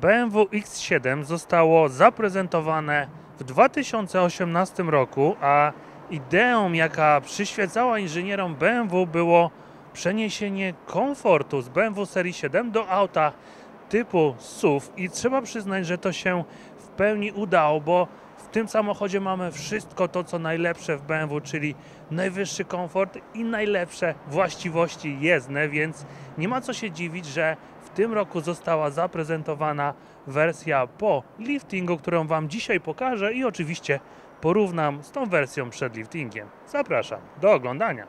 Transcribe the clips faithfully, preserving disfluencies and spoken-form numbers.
B M W X siedem zostało zaprezentowane w dwa tysiące osiemnastym roku, a ideą, jaka przyświecała inżynierom B M W, było przeniesienie komfortu z B M W serii siedem do auta typu S U V i trzeba przyznać, że to się w pełni udało, bo w tym samochodzie mamy wszystko to, co najlepsze w B M W, czyli najwyższy komfort i najlepsze właściwości jezdne, więc nie ma co się dziwić, że w tym roku została zaprezentowana wersja po liftingu, którą Wam dzisiaj pokażę i oczywiście porównam z tą wersją przed liftingiem. Zapraszam do oglądania.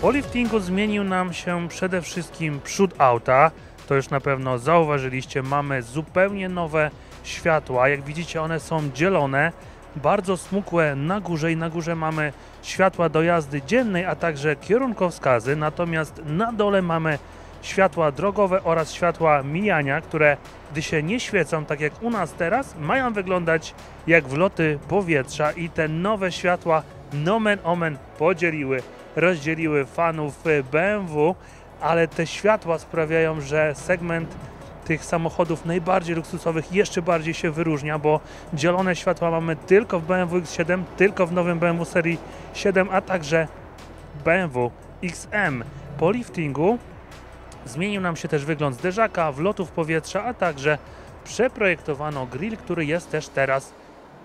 Po liftingu zmienił nam się przede wszystkim przód auta, to już na pewno zauważyliście, mamy zupełnie nowe światła, jak widzicie one są dzielone, bardzo smukłe na górze i na górze mamy światła do jazdy dziennej, a także kierunkowskazy, natomiast na dole mamy światła drogowe oraz światła mijania, które gdy się nie świecą, tak jak u nas teraz, mają wyglądać jak wloty powietrza i te nowe światła nomen omen podzieliły. rozdzieliły fanów B M W, ale te światła sprawiają, że segment tych samochodów najbardziej luksusowych jeszcze bardziej się wyróżnia, bo zielone światła mamy tylko w B M W X siedem, tylko w nowym B M W serii siedem, a także B M W X M. Po liftingu zmienił nam się też wygląd zderzaka, wlotów powietrza, a także przeprojektowano grill, który jest też teraz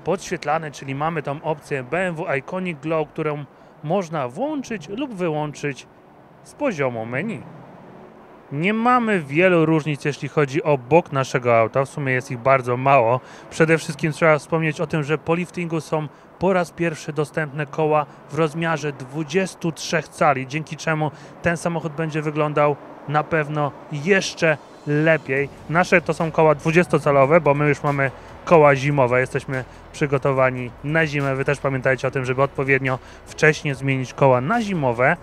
podświetlany, czyli mamy tą opcję B M W Iconic Glow, którą można włączyć lub wyłączyć z poziomu menu. Nie mamy wielu różnic, jeśli chodzi o bok naszego auta, w sumie jest ich bardzo mało. Przede wszystkim trzeba wspomnieć o tym, że po liftingu są po raz pierwszy dostępne koła w rozmiarze dwudziestu trzech cali, dzięki czemu ten samochód będzie wyglądał na pewno jeszcze lepiej. Nasze to są koła dwudziestocalowe, bo my już mamy koła zimowe, jesteśmy przygotowani na zimę. Wy też pamiętajcie o tym, żeby odpowiednio wcześnie zmienić koła na zimowe.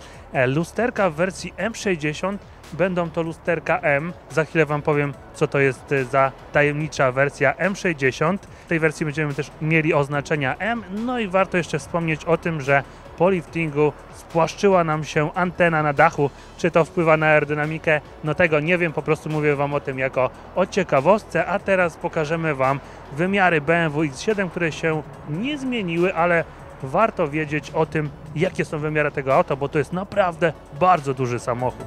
Lusterka w wersji M sześćdziesiąt będą to lusterka M. Za chwilę Wam powiem, co to jest za tajemnicza wersja M sześćdziesiąt. W tej wersji będziemy też mieli oznaczenia M. No i warto jeszcze wspomnieć o tym, że po liftingu spłaszczyła nam się antena na dachu. Czy to wpływa na aerodynamikę? No tego nie wiem, po prostu mówię Wam o tym jako o ciekawostce. A teraz pokażemy Wam wymiary B M W X siedem, które się nie zmieniły, ale warto wiedzieć o tym, jakie są wymiary tego auta, bo to jest naprawdę bardzo duży samochód.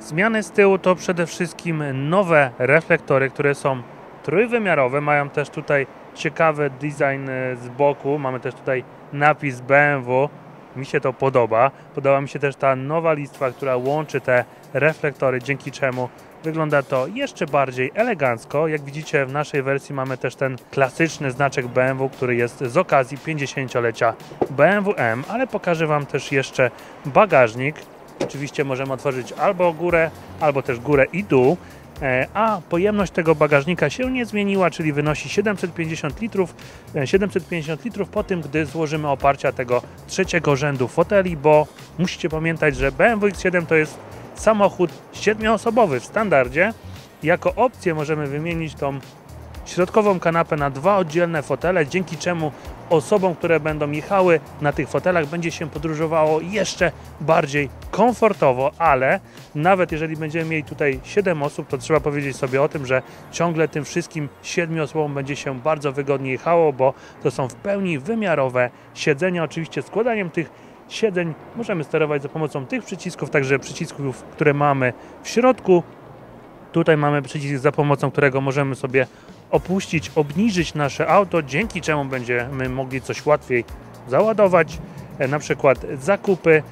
Zmiany z tyłu to przede wszystkim nowe reflektory, które są trójwymiarowe, mają też tutaj ciekawy design z boku, mamy też tutaj napis B M W, mi się to podoba. Podoba mi się też ta nowa listwa, która łączy te reflektory, dzięki czemu wygląda to jeszcze bardziej elegancko. Jak widzicie, w naszej wersji mamy też ten klasyczny znaczek B M W, który jest z okazji pięćdziesięciolecia B M W M, ale pokażę Wam też jeszcze bagażnik. Oczywiście możemy otworzyć albo górę, albo też górę i dół, a pojemność tego bagażnika się nie zmieniła, czyli wynosi siedemset pięćdziesiąt litrów, siedemset pięćdziesiąt litrów po tym, gdy złożymy oparcia tego trzeciego rzędu foteli, bo musicie pamiętać, że B M W X siedem to jest samochód siedmioosobowy w standardzie. Jako opcję możemy wymienić tą środkową kanapę na dwa oddzielne fotele, dzięki czemu osobom, które będą jechały na tych fotelach, będzie się podróżowało jeszcze bardziej komfortowo, ale nawet jeżeli będziemy mieli tutaj siedem osób, to trzeba powiedzieć sobie o tym, że ciągle tym wszystkim siedmiu osobom będzie się bardzo wygodnie jechało, bo to są w pełni wymiarowe siedzenia. Oczywiście składaniem tych siedzeń możemy sterować za pomocą tych przycisków, także przycisków, które mamy w środku. Tutaj mamy przycisk, za pomocą którego możemy sobie opuścić, obniżyć nasze auto, dzięki czemu będziemy mogli coś łatwiej załadować, na przykład zakupy,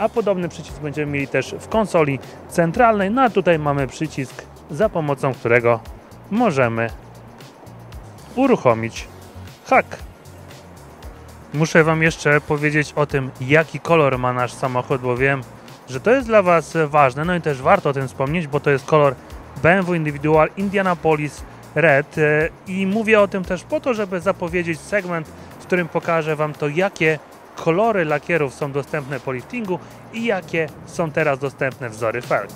a podobny przycisk będziemy mieli też w konsoli centralnej. No a tutaj mamy przycisk, za pomocą którego możemy uruchomić hak. Muszę Wam jeszcze powiedzieć o tym, jaki kolor ma nasz samochód, bo wiem, że to jest dla Was ważne, no i też warto o tym wspomnieć, bo to jest kolor B M W Individual Indianapolis Red i mówię o tym też po to, żeby zapowiedzieć segment, w którym pokażę Wam to, jakie kolory lakierów są dostępne po liftingu i jakie są teraz dostępne wzory felg.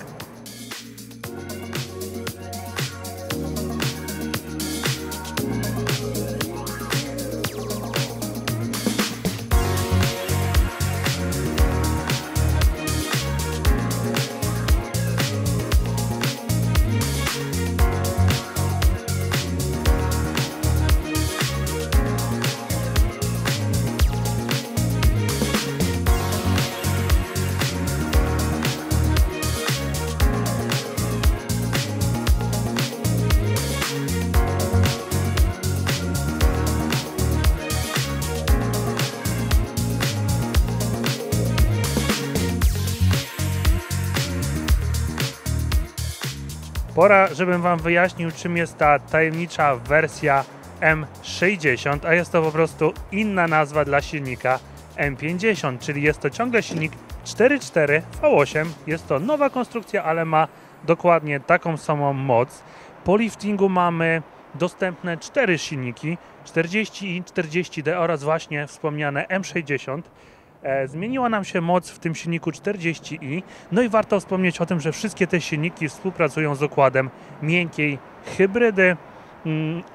Pora, żebym Wam wyjaśnił, czym jest ta tajemnicza wersja M sześćdziesiąt, a jest to po prostu inna nazwa dla silnika M pięćdziesiąt, czyli jest to ciągle silnik cztery cztery V osiem. Jest to nowa konstrukcja, ale ma dokładnie taką samą moc. Po liftingu mamy dostępne cztery silniki, czterdzieści i czterdzieści D oraz właśnie wspomniane M sześćdziesiąt. Zmieniła nam się moc w tym silniku czterdzieści i, no i warto wspomnieć o tym, że wszystkie te silniki współpracują z układem miękkiej hybrydy,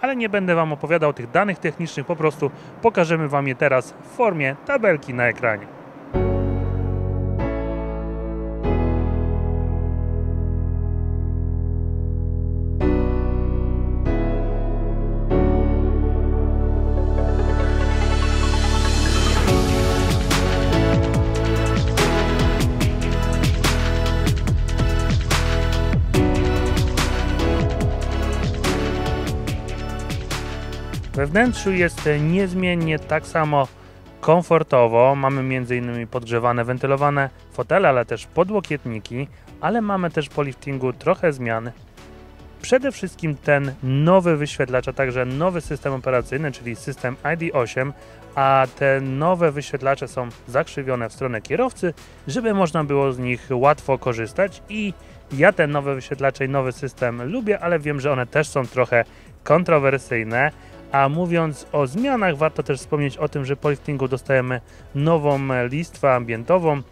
ale nie będę Wam opowiadał tych danych technicznych, po prostu pokażemy Wam je teraz w formie tabelki na ekranie. We wnętrzu jest niezmiennie tak samo komfortowo, mamy między innymi podgrzewane, wentylowane fotele, ale też podłokietniki, ale mamy też po liftingu trochę zmian. Przede wszystkim ten nowy wyświetlacz, a także nowy system operacyjny, czyli system I D osiem, a te nowe wyświetlacze są zakrzywione w stronę kierowcy, żeby można było z nich łatwo korzystać i ja te nowe wyświetlacze i nowy system lubię, ale wiem, że one też są trochę kontrowersyjne. A mówiąc o zmianach, warto też wspomnieć o tym, że po liftingu dostajemy nową listwę ambientową.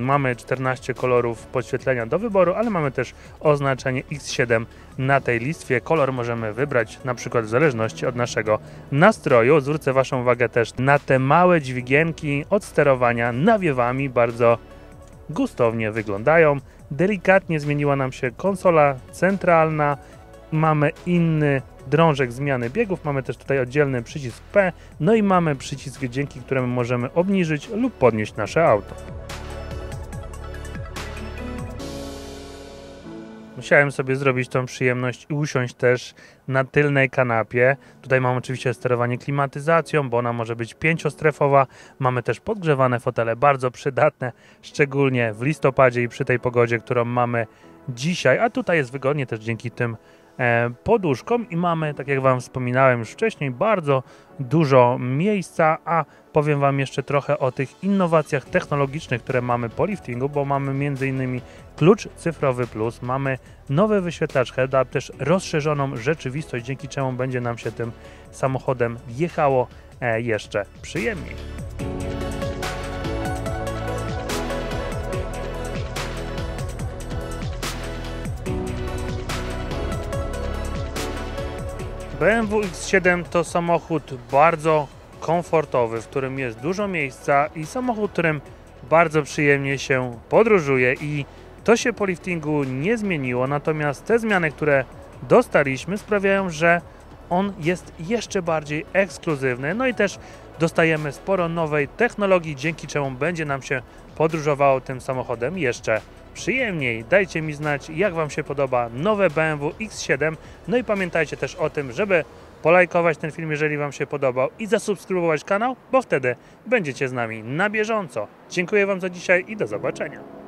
Mamy czternaście kolorów podświetlenia do wyboru, ale mamy też oznaczenie X siedem na tej listwie. Kolor możemy wybrać na przykład w zależności od naszego nastroju. Zwrócę Waszą uwagę też na te małe dźwigienki od sterowania nawiewami. Bardzo gustownie wyglądają. Delikatnie zmieniła nam się konsola centralna. Mamy inny drążek zmiany biegów, mamy też tutaj oddzielny przycisk P, no i mamy przycisk, dzięki któremu możemy obniżyć lub podnieść nasze auto. Musiałem sobie zrobić tą przyjemność i usiąść też na tylnej kanapie. Tutaj mam oczywiście sterowanie klimatyzacją, bo ona może być pięciostrefowa. Mamy też podgrzewane fotele, bardzo przydatne, szczególnie w listopadzie i przy tej pogodzie, którą mamy dzisiaj. A tutaj jest wygodnie też dzięki tym poduszkom i mamy, tak jak Wam wspominałem już wcześniej, bardzo dużo miejsca, a powiem Wam jeszcze trochę o tych innowacjach technologicznych, które mamy po liftingu, bo mamy między innymi klucz cyfrowy plus, mamy nowy wyświetlacz head-up, też rozszerzoną rzeczywistość, dzięki czemu będzie nam się tym samochodem jechało jeszcze przyjemniej. B M W X siedem to samochód bardzo komfortowy, w którym jest dużo miejsca i samochód, którym bardzo przyjemnie się podróżuje i to się po liftingu nie zmieniło, natomiast te zmiany, które dostaliśmy, sprawiają, że on jest jeszcze bardziej ekskluzywny. No i też dostajemy sporo nowej technologii, dzięki czemu będzie nam się podróżowało tym samochodem jeszcze przyjemniej. Dajcie mi znać, jak Wam się podoba nowe B M W X siedem. No i pamiętajcie też o tym, żeby polajkować ten film, jeżeli Wam się podobał i zasubskrybować kanał, bo wtedy będziecie z nami na bieżąco. Dziękuję Wam za dzisiaj i do zobaczenia.